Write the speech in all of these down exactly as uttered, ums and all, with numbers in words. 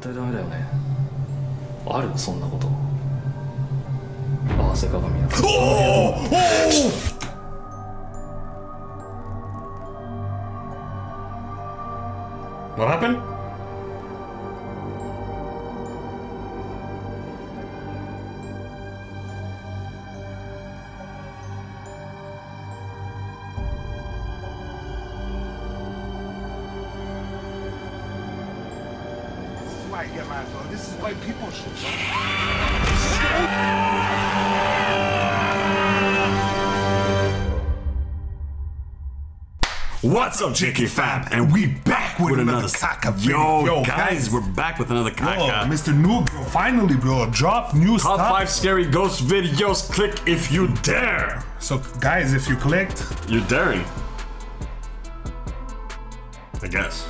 対ダメだよね。あるそんなこと。合わせ鏡の。おお。 What happened? Why you get mad, bro? This is white people shit, bro. What's up, J K Fam? And we back. With, with another, another caca video. Yo, guys, guys, we're back with another caca. Mister Nuke, finally, bro, drop new Top stuff. Top five scary ghost videos. Click if you dare. So, guys, if you clicked, you're daring, I guess.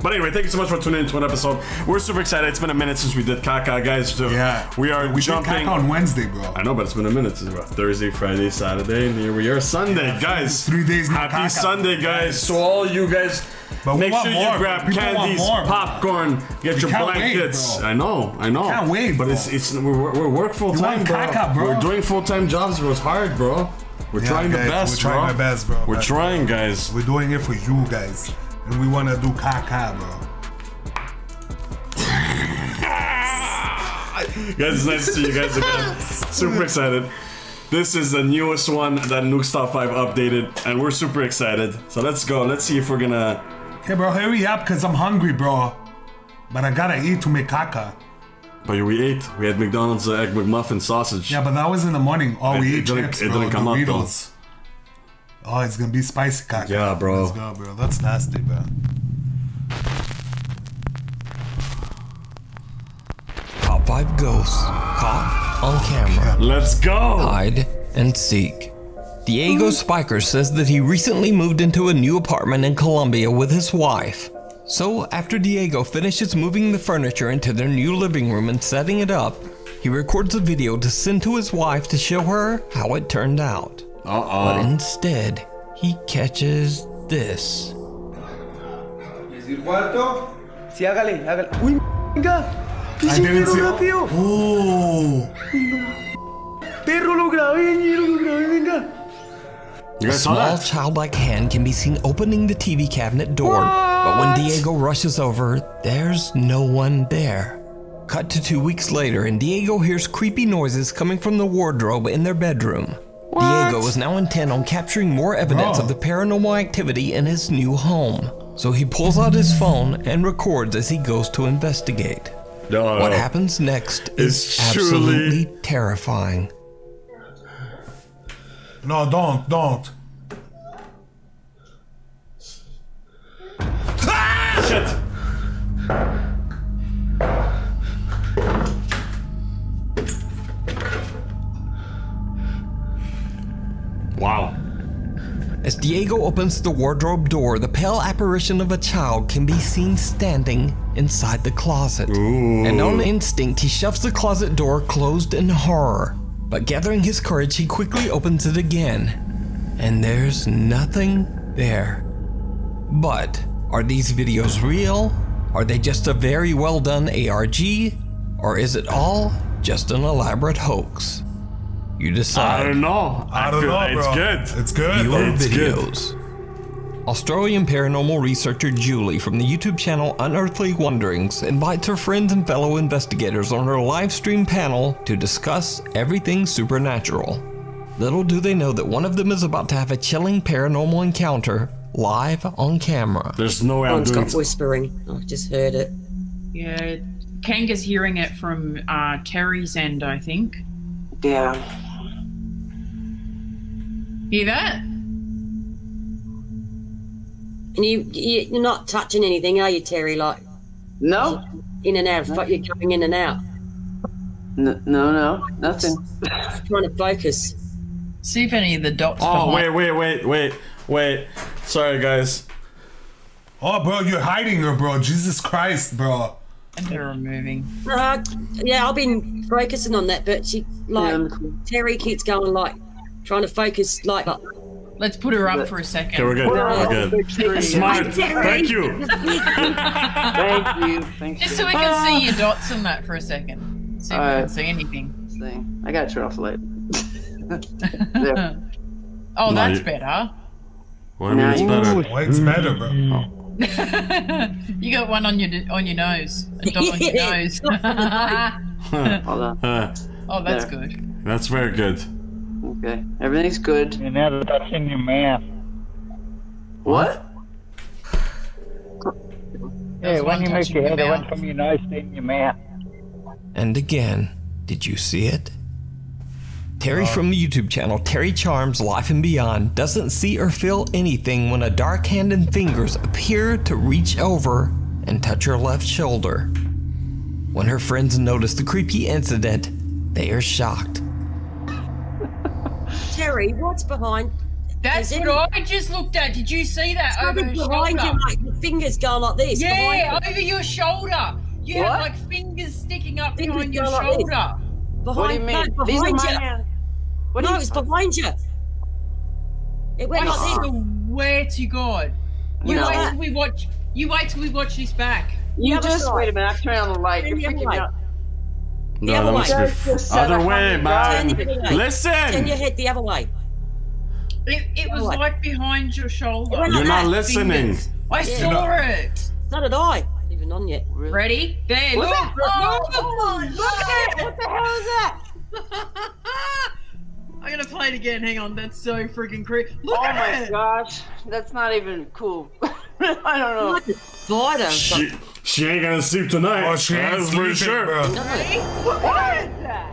But anyway, thank you so much for tuning into an episode. We're super excited. It's been a minute since we did caca, guys. So yeah, we are we jumping did caca on Wednesday, bro. I know, but it's been a minute since well. Thursday, Friday, Saturday, and here we are Sunday, yeah, guys. Three days. Happy caca. Sunday, guys. So all you guys, but make sure more, you grab candies, more, popcorn, get we your blankets. Wait, I know, I know. Can't wait, bro. But it's it's we're we're work full time, bro. Caca, bro. We're doing full time jobs. It was hard, bro. We're yeah, trying guys, the best, we're bro. We're trying our best, bro. We're best, trying, bro. guys. We're doing it for you, guys. And we wanna do caca, bro. Guys, it's nice to see you guys again. Super excited. This is the newest one that Nuke's Top five updated, and we're super excited. So let's go. Let's see if we're gonna. Hey, bro, hurry up, cause I'm hungry, bro. But I gotta eat to make caca. But we ate. We had McDonald's uh, egg McMuffin sausage. Yeah, but that was in the morning. Oh, we ate chips, bro. It didn't come out though. Oh, it's gonna be spicy caca. Yeah, bro. Let's go, bro. That's nasty, bro. Top five ghosts caught on camera. Let's go. Hide and seek. Diego Spiker says that he recently moved into a new apartment in Colombia with his wife. So after Diego finishes moving the furniture into their new living room and setting it up, he records a video to send to his wife to show her how it turned out. Uh-oh. But instead, he catches this. I didn't see it. Oh. A small childlike hand can be seen opening the T V cabinet door, what? But when Diego rushes over, there's no one there. Cut to two weeks later, and Diego hears creepy noises coming from the wardrobe in their bedroom. What? Diego is now intent on capturing more evidence oh. of the paranormal activity in his new home. So he pulls out his phone and records as he goes to investigate. No, what no. happens next is absolutely truly... terrifying. No, don't, don't. Ah, shit! Wow. As Diego opens the wardrobe door, the pale apparition of a child can be seen standing inside the closet. Ooh. And on instinct, he shoves the closet door closed in horror. But gathering his courage, he quickly opens it again. And there's nothing there. But are these videos real? Are they just a very well done A R G? Or is it all just an elaborate hoax? You decide. I don't know. I, I don't know, it's bro. good. It's good. Your it's videos. Good. Australian paranormal researcher Julie from the YouTube channel Unearthly Wanderings invites her friends and fellow investigators on her live stream panel to discuss everything supernatural. Little do they know that one of them is about to have a chilling paranormal encounter live on camera. There's no way. One's got whispering. I just heard it. Yeah, Kang is hearing it from uh, Terry's end, I think. Yeah. Hear that? And you, you're not touching anything, are you, Terry? Like, no. In and out. No. You're coming in and out. No, no, no, nothing. Just trying to focus. See if any of the dots. Oh, wait, wait, wait, wait, wait. Sorry, guys. Oh, bro, you're hiding her, bro. Jesus Christ, bro. And they're removing. Uh, yeah, I've been focusing on that, but she like yeah, cool. Terry keeps going like trying to focus like, like Let's put her up for a second. Okay, we're good. We're good. We're good. Smart. Thank you. Thank you. Thank you. Just so we can ah. see your dots on that for a second. So we uh, can see anything. Thing. I gotta turn off the light. Yeah. Oh, no, that's you... better. Well, no, it's better. Light's better, bro. Oh. You got one on your on your nose. A dot on your nose. Hold on. Uh, oh, that's there. Good. That's very good. Okay, everything's good. You're not touching your mouth. What? Hey, when you make your head, it went from your nose to your mouth. And again, did you see it? Terry from the YouTube channel Terry Charms Life and Beyond doesn't see or feel anything when a dark hand and fingers appear to reach over and touch her left shoulder. When her friends notice the creepy incident, they are shocked. Terry, what's behind? That's what I just looked at. Did you see that? Over your behind shoulder. You, like your fingers going like this. Yeah, over you. Your shoulder. You what? Have like fingers sticking up fingers behind your like shoulder. Behind, what do you mean? No, these are my... What no, you... it's behind you. It went I like this. Swear to God. You no. wait till we watch. You wait till we watch this back. You, you just wait a minute. I'm turning on the light. You're freaking me out. No, that must be other way, man. Listen. Turn your head the other way. It, it was like, like behind your shoulder. You're like not listening. Fingers. I yeah. saw it. Not at all. Not even on yet. Really. Ready? There. Look at it. What the hell is that? I'm gonna play it again. Hang on. That's so freaking creepy. Look oh at my it. Gosh. That's not even cool. I don't know. Like spider. She, she ain't gonna sleep tonight. Oh, she ain't sleeping, sure. Bro. Hey, what, what is that?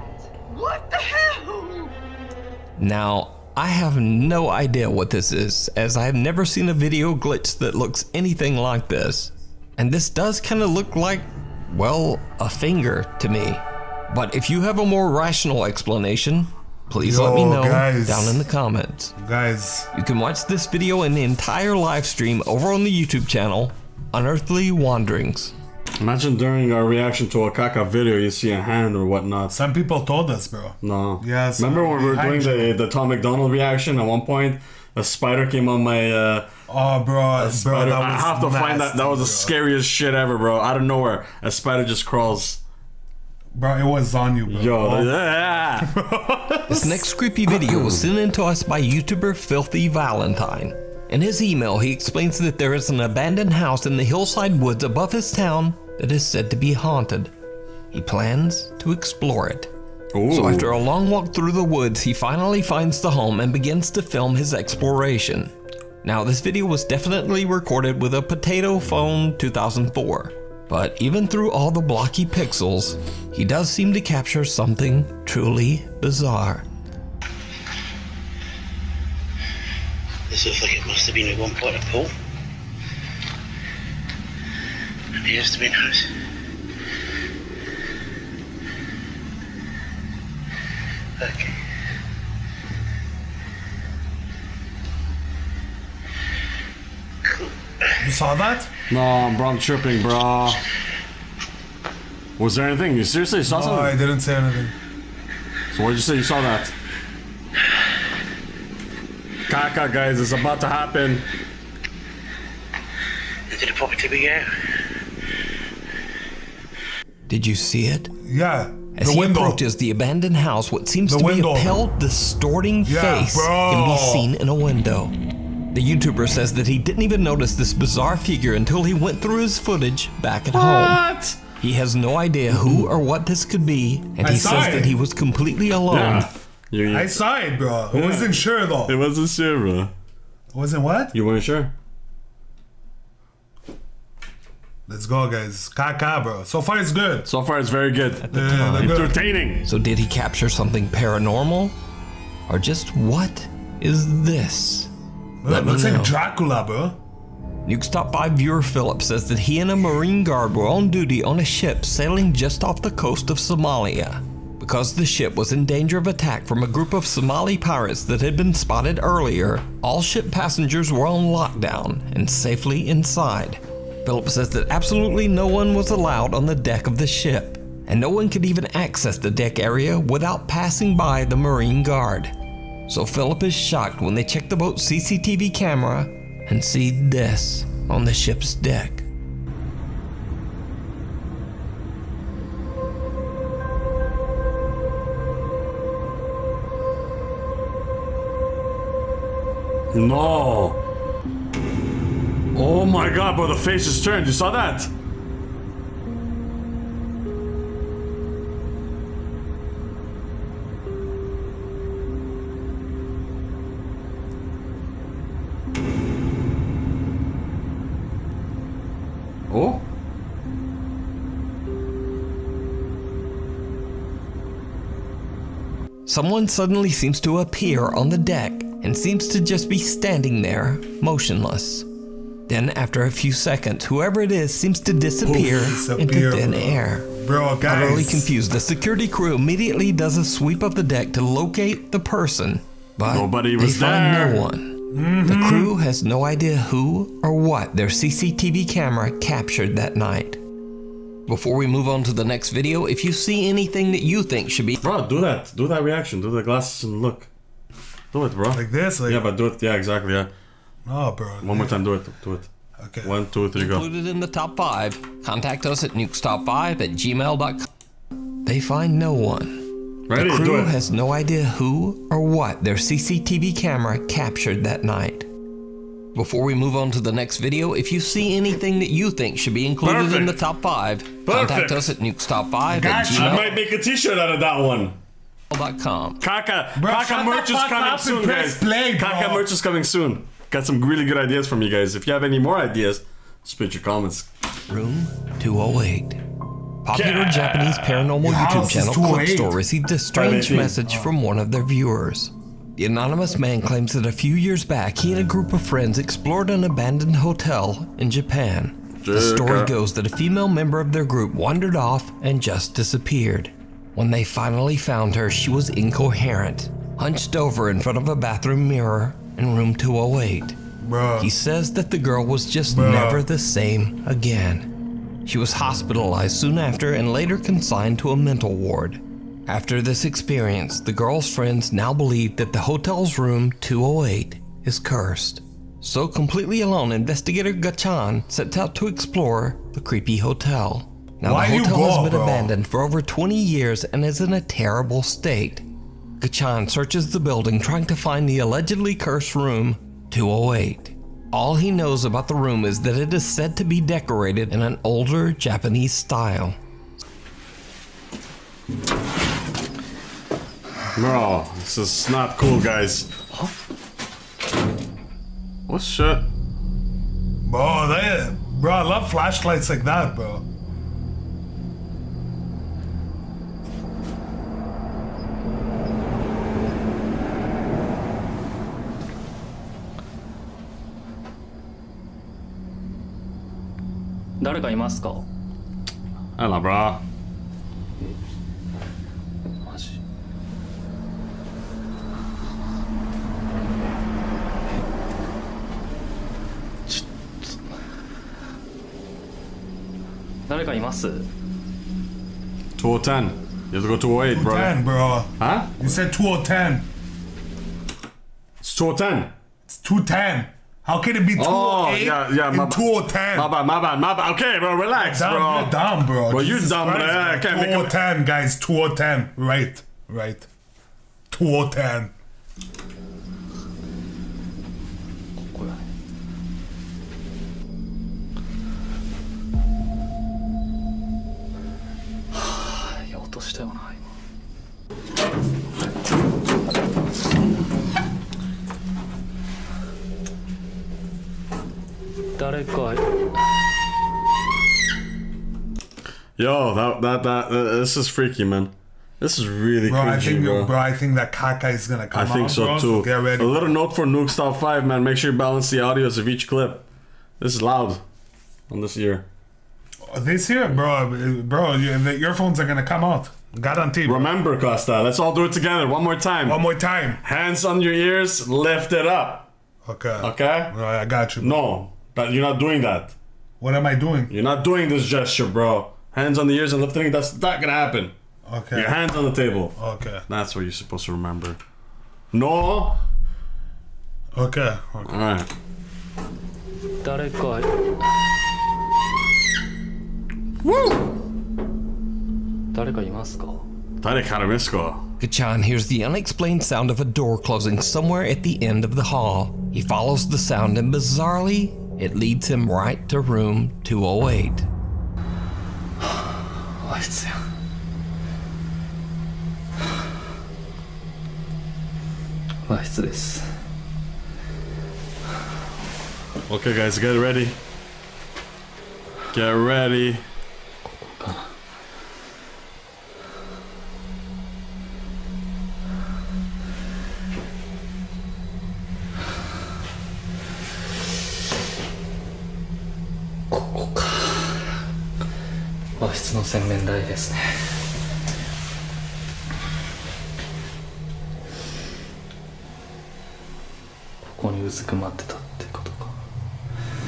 What the hell? Now, I have no idea what this is, as I have never seen a video glitch that looks anything like this. And this does kind of look like, well, a finger to me. But if you have a more rational explanation, please Yo, let me know guys, down in the comments. Guys, you can watch this video and the entire live stream over on the YouTube channel, Unearthly Wanderings. Imagine during our reaction to a caca video, you see a hand or whatnot. Some people told us, bro. No. Yes. Remember when we were doing the, the Tom McDonald reaction at one point? A spider came on my... Uh, oh, bro. Bro that I was have to nasty, find that. That was the bro. Scariest shit ever, bro. Out of nowhere, a spider just crawls. Bro, it was on you, bro. Yo, yeah. This next creepy video was sent in to us by YouTuber Filthy Valentine. In his email, he explains that there is an abandoned house in the hillside woods above his town that is said to be haunted. He plans to explore it. Ooh. So after a long walk through the woods, he finally finds the home and begins to film his exploration. Now, this video was definitely recorded with a potato phone two thousand four. But even through all the blocky pixels, he does seem to capture something truly bizarre. This looks like it must have been at one point a pool. And it has to be a house. Okay. Cool. You saw that? No, bro, I'm tripping, bro. Was there anything? You seriously saw no, something? No, I didn't say anything. So what did you say? You saw that? Caca, guys, it's about to happen. Did it probably be out? Did you see it? Yeah. As the he window. Approaches the abandoned house, what seems the to window. Be a pale, distorting yeah, face bro. Can be seen in a window. The YouTuber says that he didn't even notice this bizarre figure until he went through his footage back at what? Home. He has no idea who or what this could be, and I he says it. That he was completely alone. Yeah. You, you, I saw it, bro. Yeah. It wasn't sure, though. It wasn't sure, bro. It wasn't what? You weren't sure? Let's go, guys. Caca, bro. So far, it's good. So far, it's very good. At the yeah, time. Good. Entertaining. So did he capture something paranormal? Or just what is this? Bro, it looks know. Like Dracula, bro. Nuke's Top five viewer Philip says that he and a Marine guard were on duty on a ship sailing just off the coast of Somalia. Because the ship was in danger of attack from a group of Somali pirates that had been spotted earlier, all ship passengers were on lockdown and safely inside. Philip says that absolutely no one was allowed on the deck of the ship, and no one could even access the deck area without passing by the Marine guard. so Philip is shocked when they check the boat's C C T V camera and see this on the ship's deck. No. Oh my god, bro, the face is turned. You saw that? Oh? Someone suddenly seems to appear on the deck and seems to just be standing there, motionless. Then after a few seconds, whoever it is seems to disappear, disappear into thin bro. air. Bro, guys. Utterly confused, the security crew immediately does a sweep of the deck to locate the person, but Nobody was they find there. no one. Mm-hmm. The crew has no idea who or what their C C T V camera captured that night. Before we move on to the next video, if you see anything that you think should be- Bro, do that. Do that reaction. Do the glasses and look. Do it, bro. Like this? Like... Yeah, but do it. Yeah, exactly, yeah. No, bro. One more time. Do it. Do it. Okay. One, two, three, go. Included in the top five. Contact us at nukes top five at gmail dot com. They find no one. Ready? The crew has no idea who or what their C C T V camera captured that night. Before we move on to the next video, if you see anything that you think should be included Perfect. in the top five, Perfect. contact us at nukes top five gotcha. at gmail dot com. I might make a t-shirt out of that one. Com. Kaka, bro, Kaka merch is coming soon, guys. Play, Kaka merch is coming soon. Got some really good ideas from you guys. If you have any more ideas, spit your comments. Room two oh eight. Popular yeah. Japanese paranormal yeah, YouTube channel Clipstore received a strange message oh. from one of their viewers. The anonymous man claims that a few years back, he and a group of friends explored an abandoned hotel in Japan. Jaka. The story goes that a female member of their group wandered off and just disappeared. When they finally found her, she was incoherent, hunched over in front of a bathroom mirror in room two oh eight. Bruh. He says that the girl was just Bruh. never the same again. She was hospitalized soon after and later consigned to a mental ward. After this experience, the girl's friends now believe that the hotel's room two oh eight is cursed. So completely alone, investigator Gachan sets out to explore the creepy hotel. Now Why the hotel go, has been bro? abandoned for over twenty years and is in a terrible state. Gachan searches the building trying to find the allegedly cursed room two oh eight. All he knows about the room is that it is said to be decorated in an older Japanese style. Bro, this is not cool, guys. Huh? What's shit? Bro, they, bro, I love flashlights like that, bro. I don't know, bro. two oh ten. You have to go two oh eight, bro. two ten, bro. Huh? You said two oh ten. It's two oh ten. It's two ten. How can it be two oh eight oh, yeah, yeah, and two oh ten? My bad, my bad, my bad. Okay, bro, relax, bro. You're dumb, bro. Bro, you're dumb, bro. I can't make it. two oh ten, guys, two oh ten. Right, right. two oh ten. Yo, that that that uh, this is freaky, man. This is really bro, crazy, I think bro. bro. I think that Kaka is gonna come. I think out, so bro, too. So get ready, a little bro. note for Nuke's Top Five, man. Make sure you balance the audios of each clip. This is loud on this ear. This ear, bro, bro. You, the earphones are gonna come out. Guaranteed. Remember, Costa. Let's all do it together. One more time. One more time. Hands on your ears. Lift it up. Okay. Okay. Bro, I got you. Bro. No. But you're not doing that. What am I doing? You're not doing this gesture, bro. Hands on the ears and lifting, that's not gonna happen. Okay. Your hands on the table. Okay. That's what you're supposed to remember. No. Okay. Okay. All right. Woo! Gachan hears the unexplained sound of a door closing somewhere at the end of the hall. He follows the sound and bizarrely, it leads him right to room two oh eight. What's that? What's this? Okay guys, get ready. Get ready.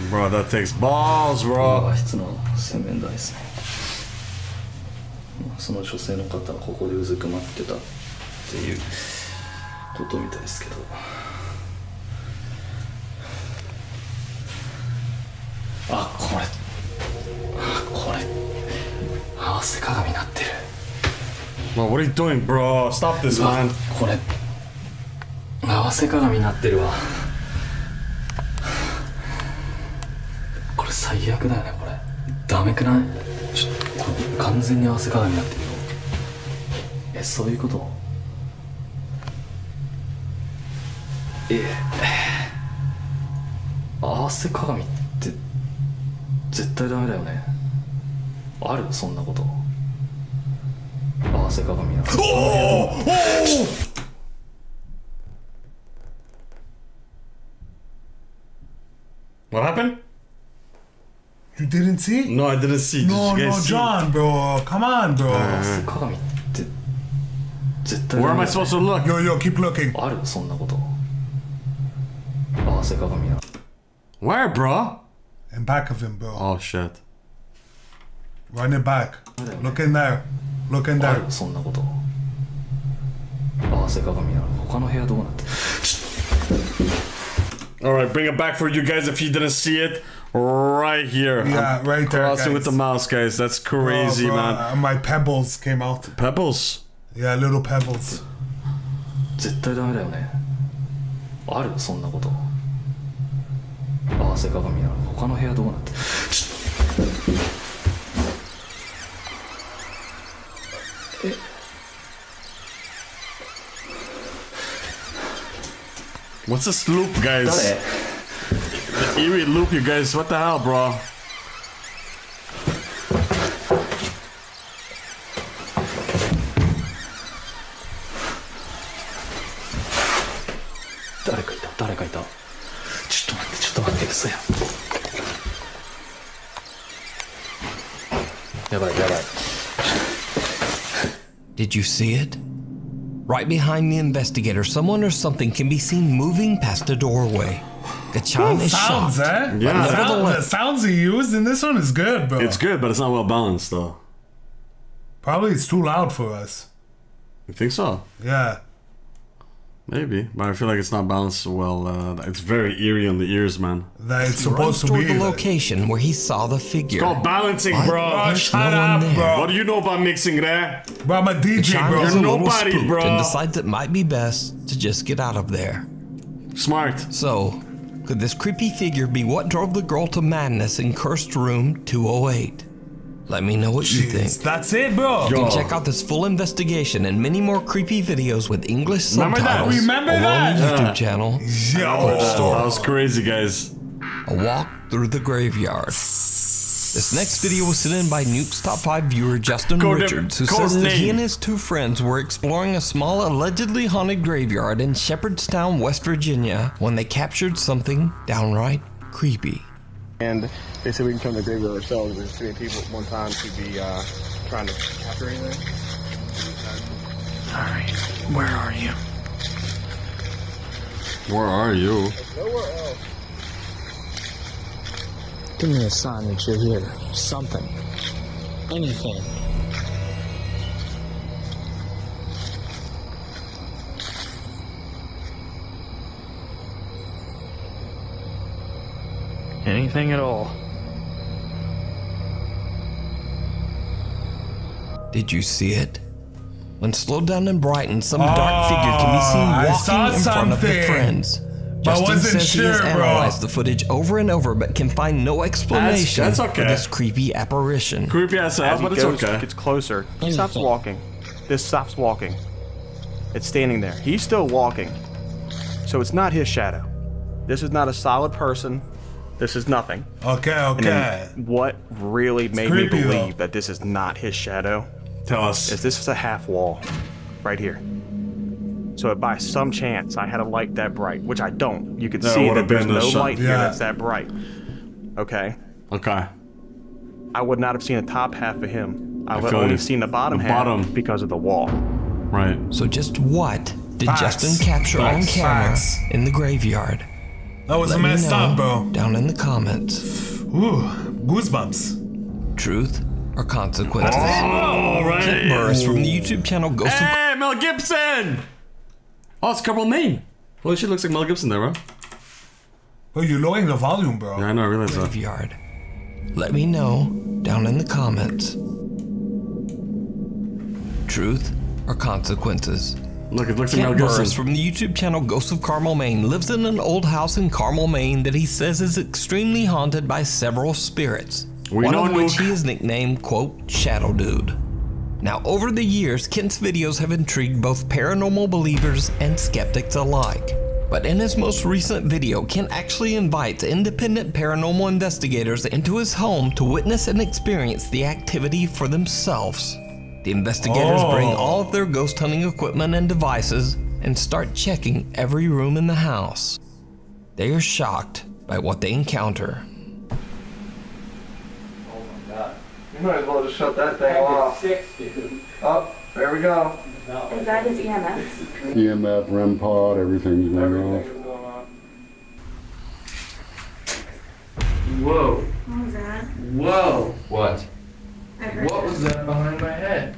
Bro, that takes balls, bro. Bro, what are you doing, bro? Stop this, man. Oh! Oh! What happened? You didn't see? No, I didn't see. No, no, John, bro. Come on, bro. Uh, Where am I supposed to look? Yo, yo, keep looking. Where, bro? In back of him, bro. Oh, shit. Run it back. Look in there. Look in there. Alright, bring it back for you guys if you didn't see it. Right here. Yeah, I'm right there. Crossing with the mouse, guys. That's crazy, bro, bro, man. Uh, my pebbles came out. Pebbles? Yeah, little pebbles. What's this loop, guys? The eerie loop, you guys. What the hell, bro? Did you see it? Right behind the investigator, someone or something can be seen moving past the doorway. Gachan is shocked. Eh? Yeah. The sound, the sounds he used in this one is good, bro. It's good, but it's not well balanced, though. Probably it's too loud for us. You think so? Yeah. Maybe, but I feel like it's not balanced well. Uh, it's very eerie on the ears, man. That it's supposed to be the location where he saw the figure. It's called balancing, bro. bro shut no up, bro. What do you know about mixing that? Bro, I'm a D J, bro. You're nobody, bro. And decides it might be best to just get out of there. Smart. So, could this creepy figure be what drove the girl to madness in cursed room two oh eight? Let me know what Jeez, you think. That's it, bro. You can check out this full investigation and many more creepy videos with English subtitles. Remember that? Remember that? YouTube yeah. channel. Yo, Clipstore. That was crazy, guys. A walk through the graveyard. This next video was sent in by Nuke's Top five viewer Justin Code Richards, who Code says name. that he and his two friends were exploring a small, allegedly haunted graveyard in Shepherdstown, West Virginia, when they captured something downright creepy. And they said we can come to the graveyard ourselves. There's three people at one time to be uh, trying to capture anything. All right, where are you? Where are you? Nowhere else. Give me a sign that you're here. Something. Anything. anything at all. Did you see it? When slowed down in Brighton, some oh, dark figure can be seen walking in front of the friends. Justin says sure, he has analyzed bro. the footage over and over, but can find no explanation that's, that's okay. for this creepy apparition. Creepy ass out, but it's okay. It's closer. He stops walking. This stops walking. It's standing there. He's still walking. So it's not his shadow. This is not a solid person. This is nothing. Okay, okay. What really it's made me believe though. that this is not his shadow? Tell us. Is this is a half wall right here. So by some chance I had a light that bright, which I don't. You can that see that there's no shot. light yeah. here that's that bright. Okay. Okay. I would not have seen the top half of him. I, I would only have seen the bottom the half bottom. because of the wall. Right. So just what did Facts. Justin capture Facts. on camera Facts. in the graveyard? That was Let a messed up, bro. Down in the comments. Ooh, goosebumps. Truth or consequences? All right. Kent Burris from the YouTube channel Ghost of Carmel. Hey, Mel Gibson! Oh, it's Carmel, Maine. Holy shit, looks like Mel Gibson there, bro. Oh, you're lowering the volume, bro. Yeah, I know, I realize graveyard. that. Graveyard. Let me know down in the comments. Truth or consequences? Look, it looks like Mel Gibson. Ken Burris from the YouTube channel Ghost of Carmel, Maine lives in an old house in Carmel, Maine that he says is extremely haunted by several spirits. We one know of which Luke. he is nicknamed, quote, Shadow Dude. Now, over the years, Kent's videos have intrigued both paranormal believers and skeptics alike. But in his most recent video, Kent actually invites independent paranormal investigators into his home to witness and experience the activity for themselves. The investigators oh. bring all of their ghost hunting equipment and devices and start checking every room in the house. They are shocked by what they encounter. You might as well just shut that thing off. Six, dude. Up, there we go. Is that his E M F? E M F, R E M pod, everything's going off. Whoa. What was that? Whoa. What? I heard what that. was that behind my head?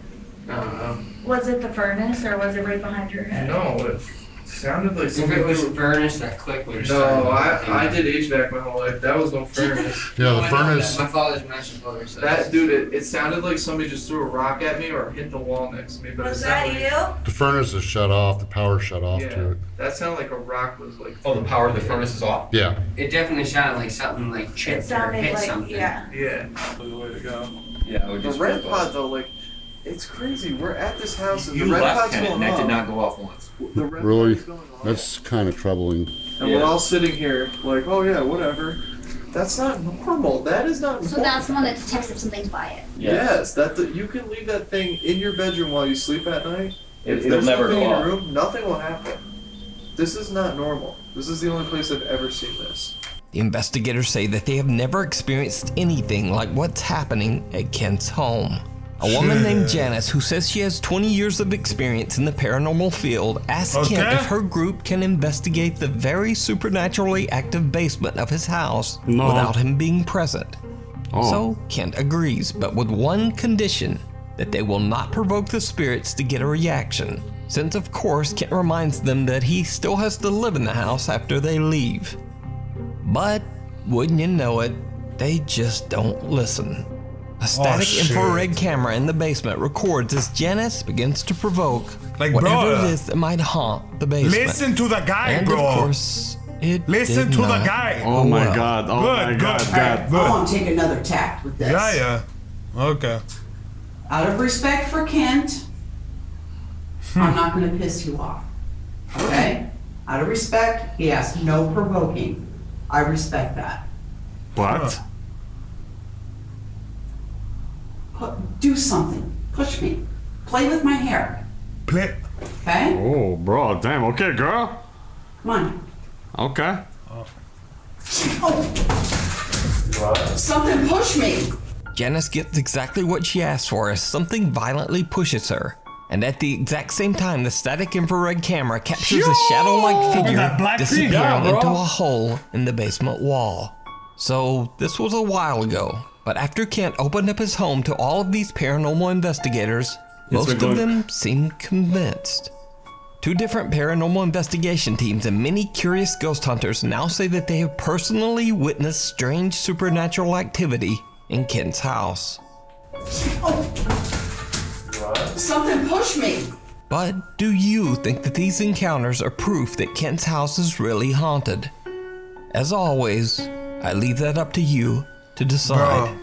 I don't know. Was it the furnace or was it right behind your head? No, it sounded like something. If it was the furnace, that click would have started. No, I, I did H V A C my whole life. That was no furnace. yeah, the oh, furnace. My father's master builder says. That, dude, it, it sounded like somebody just threw a rock at me or hit the wall next to me. But was that like, you? The furnace is shut off. The power shut off yeah, to it. That sounded like a rock was like. Oh, the power of the furnace is off? Yeah. It definitely sounded like something like chipped or hit like, something. Yeah. Yeah. That's the way to go. Yeah, the red pod, though, like, it's crazy. We're at this house, and you the red pod's going off. That did not go off once. The red really? Going off. That's kind of troubling. And yeah. we're all sitting here, like, oh, yeah, whatever. That's not normal. That is not normal. So that's the one that detects if something's by it. Yes. yes that the, you can leave that thing in your bedroom while you sleep at night. If there's never nothing in your room, nothing will happen. This is not normal. This is the only place I've ever seen this. The investigators say that they have never experienced anything like what's happening at Kent's home. A woman named Janice, who says she has twenty years of experience in the paranormal field, asks okay. Kent if her group can investigate the very supernaturally active basement of his house no. without him being present. Oh. So Kent agrees, but with one condition, that they will not provoke the spirits to get a reaction, since of course Kent reminds them that he still has to live in the house after they leave. But, wouldn't you know it, they just don't listen. A static oh, infrared camera in the basement records as Janice begins to provoke like, whatever bro, it is that might haunt the basement. Listen to the guy, and bro. of course, it Listen to the guy. Oh my well. god, oh good, my good, god, god. Right, I want to take another tact with this. Yeah, yeah, okay. Out of respect for Kent, I'm not going to piss you off, okay? Out of respect, he asked no provoking. I respect that. What? Put, do something. Push me. Play with my hair. Play. Okay? Oh, bro. Damn. Okay, girl. Come on. Okay. Oh. What? Something pushed me. Janice gets exactly what she asked for as something violently pushes her. And at the exact same time, the static infrared camera captures Yo! a shadow-like figure disappearing yeah, into a hole in the basement wall. So this was a while ago, but after Kent opened up his home to all of these paranormal investigators, most of them seemed convinced. Two different paranormal investigation teams and many curious ghost hunters now say that they have personally witnessed strange supernatural activity in Ken's house. Oh. What? Something pushed me! But do you think that these encounters are proof that Ken's house is really haunted? As always, I leave that up to you to decide. Bruh.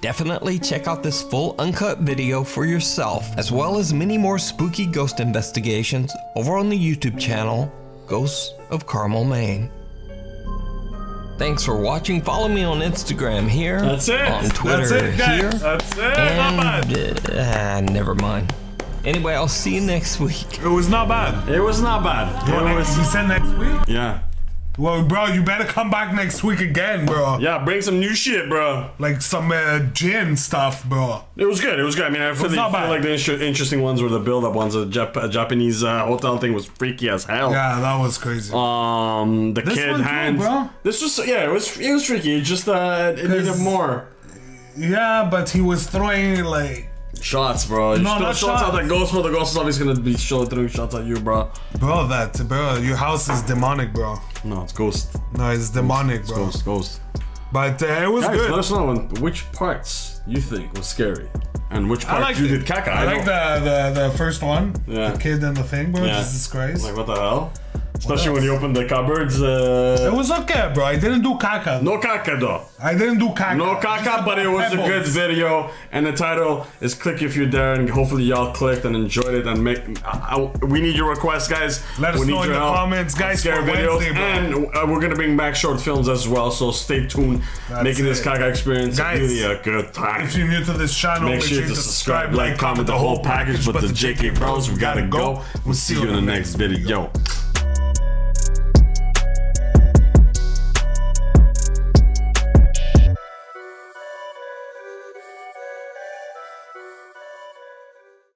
Definitely check out this full uncut video for yourself, as well as many more spooky ghost investigations over on the YouTube channel, Ghosts of Carmel, Maine. Thanks for watching. Follow me on Instagram here. That's it. On Twitter That's it, guys. here. That's it. And, not bad. Uh, never mind. Anyway, I'll see you next week. It was not bad. It was not bad. Well, was... You said next week? Yeah. Well, bro, you better come back next week again, bro. Yeah, bring some new shit, bro. Like some uh, gin stuff, bro. It was good. It was good. I mean, I feel, the, I feel like the inter interesting ones were the build-up ones. The Jap Japanese uh, hotel thing was freaky as hell. Yeah, that was crazy. Um, the this kid hands. Bro? This was yeah, it was it was freaky. It just uh, it needed more. Yeah, but he was throwing like shots, bro. No, not shots. Shots at the ghost, bro. The ghost is always gonna be throwing shots at you, bro. Bro, that bro, your house is demonic, bro. No, it's ghost. No, it's demonic, it's bro. Ghost, ghost. But uh, it was Guys, good. Let us know when, which parts you think was scary, and which part like you the, did caca. I, I like the, the the first one. Yeah. The kid and the thing, bro. Yeah. Jesus Christ. Like what the hell? Especially when you open the cupboards. Uh... It was okay, bro. I didn't do caca. No caca, though. I didn't do caca. No caca, but it was pebbles. a good video. And the title is "Click If You Dare," and hopefully y'all clicked and enjoyed it. And make uh, uh, we need your requests, guys. Let we us need know your in the help. comments, guys. Scary videos, Wednesday, and uh, we're gonna bring back short films as well. So stay tuned. That's Making it. this caca experience guys, really a good time. If you're new to this channel, make, make sure to subscribe, like, comment the whole package. But the J K Bros, we gotta go. We'll see you in the next video.